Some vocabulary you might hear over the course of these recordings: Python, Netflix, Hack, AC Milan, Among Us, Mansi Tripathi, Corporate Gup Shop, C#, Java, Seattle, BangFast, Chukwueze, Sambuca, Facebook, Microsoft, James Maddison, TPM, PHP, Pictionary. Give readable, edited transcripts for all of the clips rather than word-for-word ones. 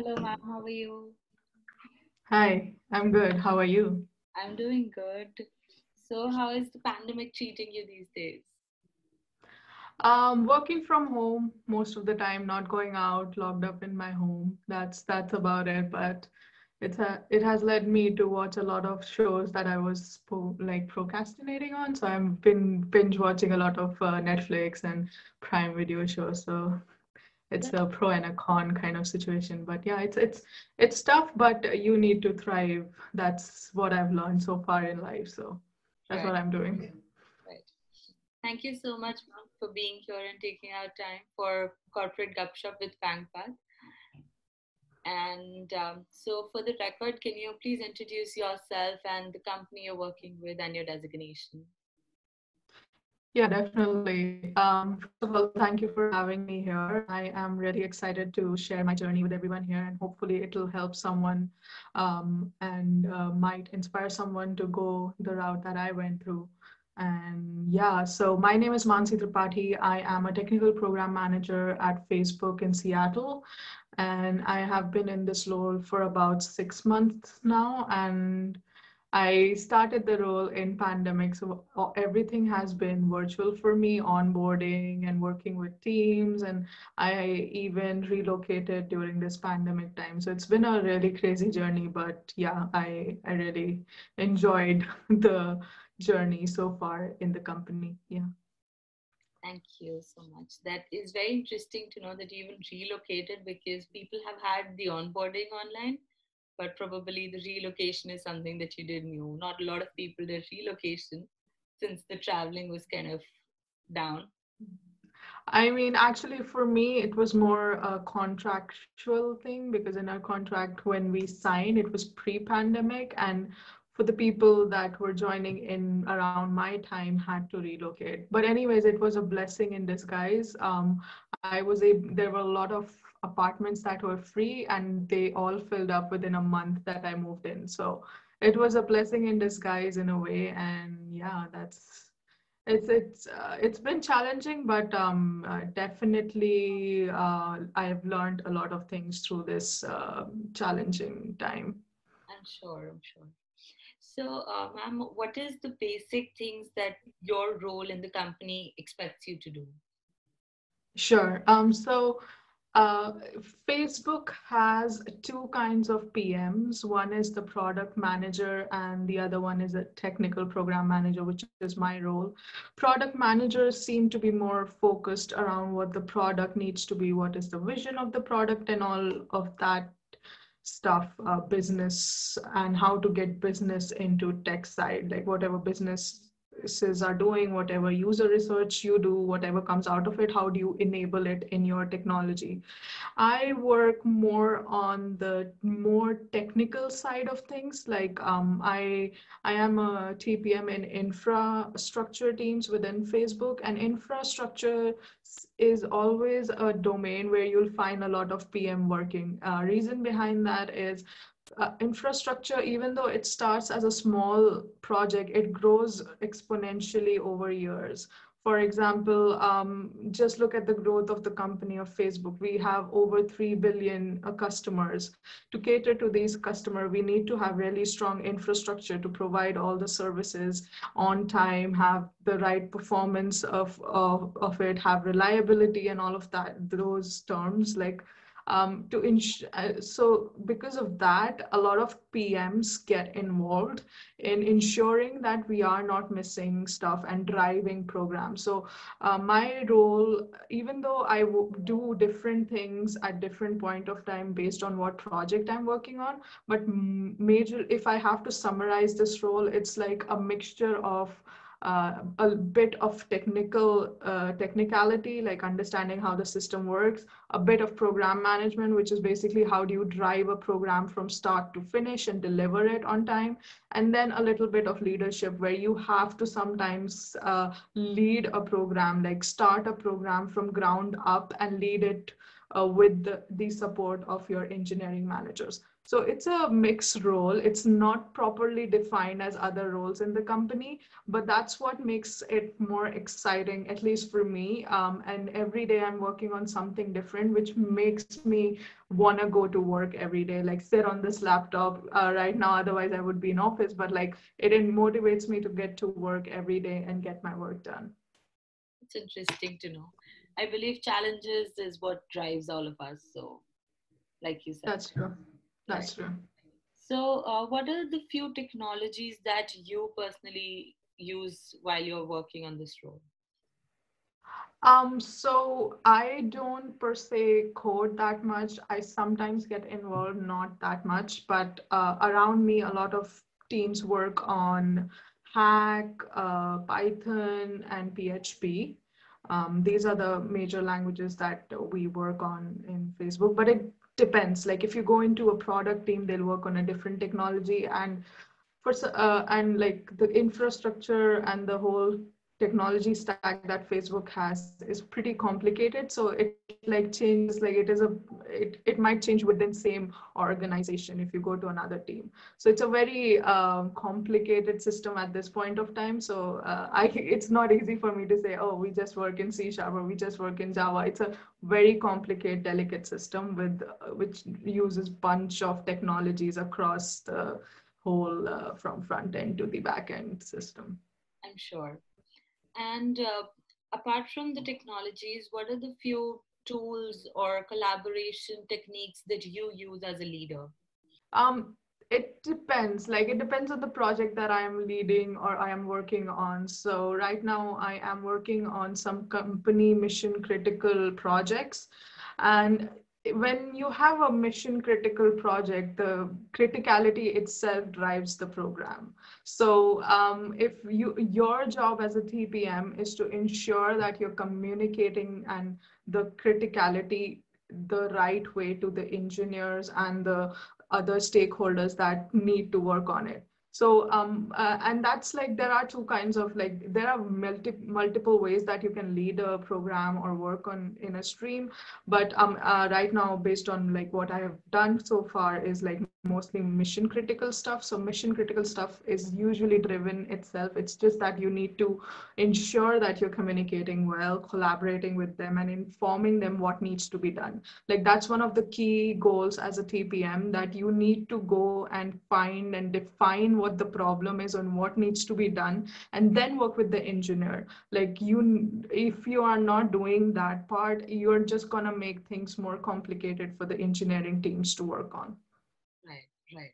Hello, ma'am. How are you? Hi, I'm good. How are you? I'm doing good. So how is the pandemic treating you these days? Working from home most of the time, not going out, locked up in my home. That's about it. But it has led me to watch a lot of shows that I was procrastinating on. So I've been binge watching a lot of Netflix and Prime Video shows. So it's a pro and a con kind of situation, but yeah, it's tough, but you need to thrive. That's what I've learned so far in life. So that's what I'm doing. Right. Thank you so much, ma'am, for being here and taking our time for Corporate Gup Shop with BangFast. And so for the record, can you please introduce yourself and the company you're working with and your designation? Yeah, definitely. First of all, thank you for having me here. I am really excited to share my journey with everyone here, and hopefully it'll help someone and might inspire someone to go the route that I went through. And yeah, so my name is Mansi Tripathi. I am a technical program manager at Facebook in Seattle. And I have been in this role for about 6 months now. And I started the role in pandemic, so everything has been virtual for me, onboarding and working with teams, and I even relocated during this pandemic time. So it's been a really crazy journey, but yeah, I really enjoyed the journey so far in the company. Yeah. Thank you so much. That is very interesting to know that you even relocated, because people have had the onboarding online, but probably the relocation is something that you didn't know. Not a lot of people did relocation since the traveling was kind of down. I mean, actually for me, it was more a contractual thing, because in our contract, when we signed, it was pre-pandemic, and for the people that were joining in around my time had to relocate. But anyways, it was a blessing in disguise. There were a lot of apartments that were free, and they all filled up within a month that I moved in. So it was a blessing in disguise in a way. And yeah, it's been challenging, but definitely I've learned a lot of things through this challenging time. I'm sure. So ma'am, what is the basic things that your role in the company expects you to do? Sure. So Facebook has two kinds of PMs. One is the product manager and the other one is a technical program manager, which is my role. Product managers seem to be more focused around what the product needs to be, what is the vision of the product and all of that stuff, business and how to get business into tech side, like whatever businesses are doing, whatever user research you do, whatever comes out of it, how do you enable it in your technology? I work more on the more technical side of things. Like I am a TPM in infrastructure teams within Facebook, and infrastructure is always a domain where you'll find a lot of PM working. Reason behind that is infrastructure, even though it starts as a small project, it grows exponentially over years. For example, just look at the growth of the company of Facebook. We have over 3 billion customers. To cater to these customers, we need to have really strong infrastructure to provide all the services on time, have the right performance of it, have reliability and all of that, those terms like so because of that, a lot of PMs get involved in ensuring that we are not missing stuff and driving programs. So my role, even though I do different things at different point of time based on what project I'm working on, but if I have to summarize this role, it's like a mixture of a bit of technicality, like understanding how the system works, a bit of program management, which is basically how do you drive a program from start to finish and deliver it on time, and then a little bit of leadership where you have to sometimes lead a program, like start a program from ground up and lead it with the support of your engineering managers. So it's a mixed role. It's not properly defined as other roles in the company, but that's what makes it more exciting, at least for me. And every day I'm working on something different, which makes me want to go to work every day, like sit on this laptop right now. Otherwise I would be in office, but like it motivates me to get to work every day and get my work done. It's interesting to know. I believe challenges is what drives all of us. So like you said, that's true. That's true. So what are the few technologies that you personally use while you're working on this role? So I don't per se code that much. I sometimes get involved, not that much, but around me, a lot of teams work on Hack, Python, and PHP. These are the major languages that we work on in Facebook, but it depends. Like if you go into a product team, they'll work on a different technology, and for and like the infrastructure and the whole technology stack that Facebook has is pretty complicated. So it like changes, like it might change within same organization if you go to another team. So it's a very complicated system at this point of time. So it's not easy for me to say, oh, we just work in C# or we just work in Java. It's a very complicated, delicate system with which uses bunch of technologies across the whole from front end to the back end system. I'm sure. And apart from the technologies, what are the few tools or collaboration techniques that you use as a leader? It depends. Like it depends on the project that I am leading or I am working on. So right now I am working on some company mission critical projects, and when you have a mission critical project, the criticality itself drives the program. So if your job as a TPM is to ensure that you're communicating and the criticality the right way to the engineers and the other stakeholders that need to work on it. So and that's like there are two kinds of like there are multiple ways that you can lead a program or work on in a stream, but right now based on like what I have done so far is like mostly mission critical stuff. So mission critical stuff is usually driven itself. It's just that you need to ensure that you're communicating well, collaborating with them and informing them what needs to be done. Like that's one of the key goals as a TPM, that you need to go and find and define what the problem is and what needs to be done, and then work with the engineer. Like if you are not doing that part, you're just gonna make things more complicated for the engineering teams to work on. Right.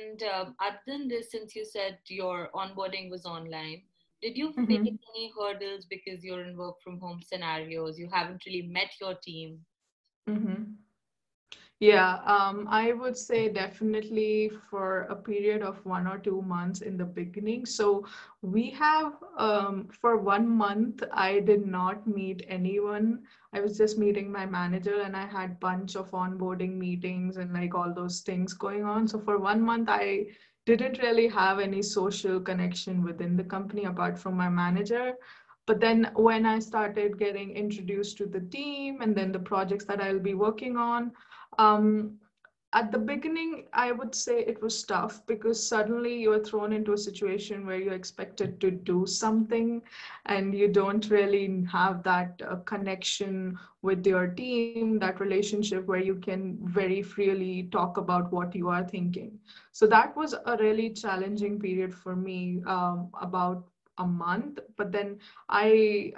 And other than this, since you said your onboarding was online, did you face any hurdles because you're in work from home scenarios? You haven't really met your team. Yeah, I would say definitely for a period of 1 or 2 months in the beginning. So we have for 1 month, I did not meet anyone. I was just meeting my manager, and I had a bunch of onboarding meetings and like all those things going on. So for 1 month, I didn't really have any social connection within the company apart from my manager. But then when I started getting introduced to the team and then the projects that I'll be working on, at the beginning, I would say it was tough because suddenly you are thrown into a situation where you're expected to do something and you don't really have that connection with your team, that relationship where you can very freely talk about what you are thinking. So that was a really challenging period for me, about a month. But then I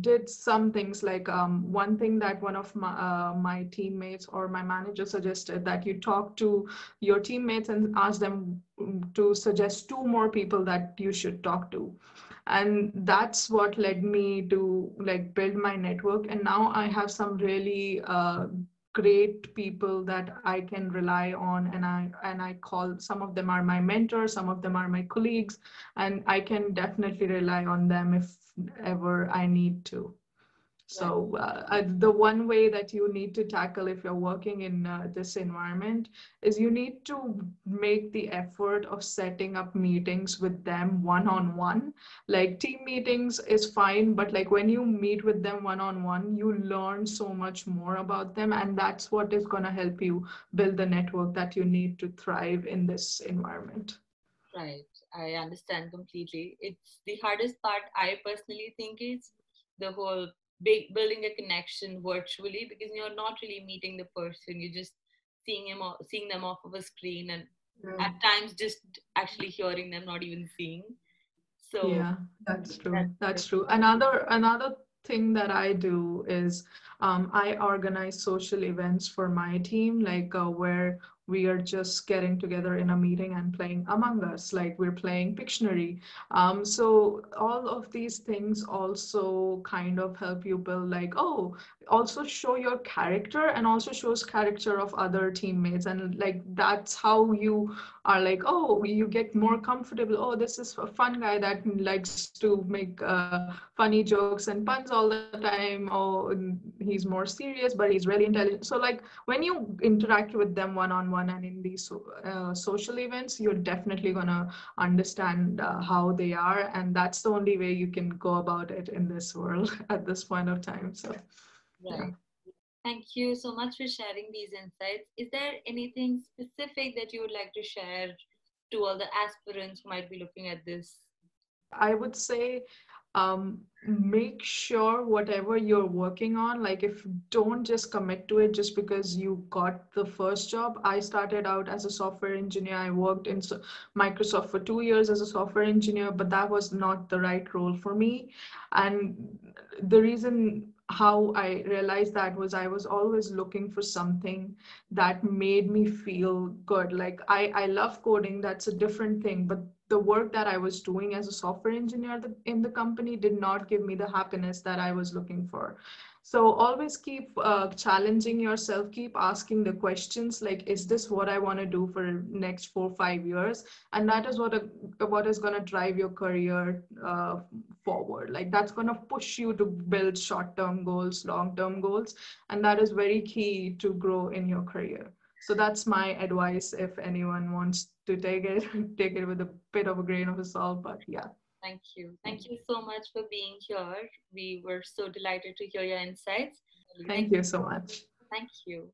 did some things like one thing that one of my, my teammates or my manager suggested, that you talk to your teammates and ask them to suggest 2 more people that you should talk to. And that's what led me to like build my network. And now I have some really great people that I can rely on, and I call, some of them are my mentors, some of them are my colleagues, and I can definitely rely on them if ever I need to. So the one way that you need to tackle if you're working in this environment is you need to make the effort of setting up meetings with them one-on-one. Like team meetings is fine, but like when you meet with them one-on-one, you learn so much more about them, and that's what is going to help you build the network that you need to thrive in this environment. Right. I understand completely. It's the hardest part, I personally think, is the whole building a connection virtually, because you're not really meeting the person, you're just seeing them off of a screen, and at times just actually hearing them, not even seeing. So yeah, that's true. That's true. Another thing that I do is I organize social events for my team, like where we are just getting together in a meeting and playing Among Us, like we're playing Pictionary. So all of these things also kind of help you build, like, oh, also show your character, and also shows character of other teammates. And like, that's how you are like, oh, you get more comfortable. Oh, this is a fun guy that likes to make funny jokes and puns all the time. Oh, he's more serious, but he's really intelligent. So like when you interact with them one-on-one and in these social events, you're definitely gonna understand how they are, and that's the only way you can go about it in this world at this point of time. So yeah. Thank you so much for sharing these insights. Is there anything specific that you would like to share to all the aspirants who might be looking at this? I would say make sure whatever you're working on, like, if don't just commit to it just because you got the first job. I started out as a software engineer. I worked in Microsoft for 2 years as a software engineer, but that was not the right role for me. And the reason how I realized that was I was always looking for something that made me feel good. Like I love coding, that's a different thing, but the work that I was doing as a software engineer in the company did not give me the happiness that I was looking for. So always keep challenging yourself, keep asking the questions like, is this what I want to do for next 4 or 5 years? And that is what is going to drive your career forward. Like that's going to push you to build short-term goals, long-term goals. And that is very key to grow in your career. So that's my advice if anyone wants to take it with a bit of a grain of salt, but yeah. Thank you. Thank you so much for being here. We were so delighted to hear your insights. Thank you so much. Thank you.